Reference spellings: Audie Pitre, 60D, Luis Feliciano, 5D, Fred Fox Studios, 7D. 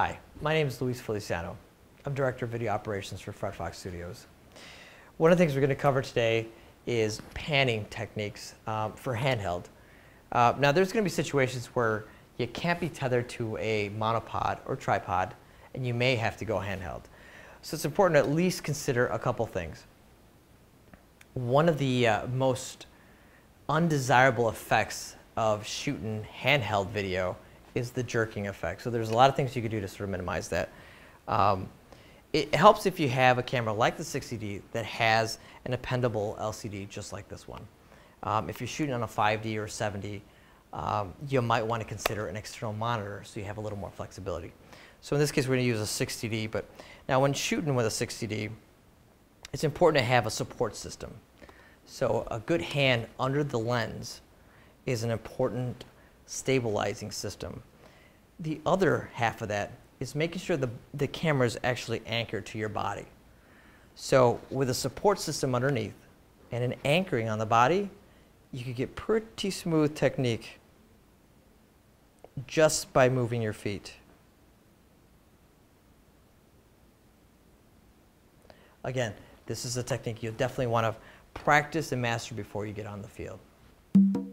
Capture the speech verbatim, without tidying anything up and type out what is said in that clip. Hi, my name is Luis Feliciano. I'm Director of Video Operations for Fred Fox Studios. One of the things we're going to cover today is panning techniques um, for handheld. Uh, now there's going to be situations where you can't be tethered to a monopod or tripod and you may have to go handheld. So it's important to at least consider a couple things. One of the uh, most undesirable effects of shooting handheld video is the jerking effect. So there's a lot of things you could do to sort of minimize that. Um, it helps if you have a camera like the sixty D that has an appendable L C D just like this one. Um, if you're shooting on a five D or seven D, um, you might want to consider an external monitor so you have a little more flexibility. So in this case we're going to use a sixty D, but now when shooting with a sixty D, it's important to have a support system. So a good hand under the lens is an important stabilizing system. The other half of that is making sure the, the camera is actually anchored to your body. So with a support system underneath and an anchoring on the body, you could get pretty smooth technique just by moving your feet. Again, this is a technique you'll definitely want to practice and master before you get on the field.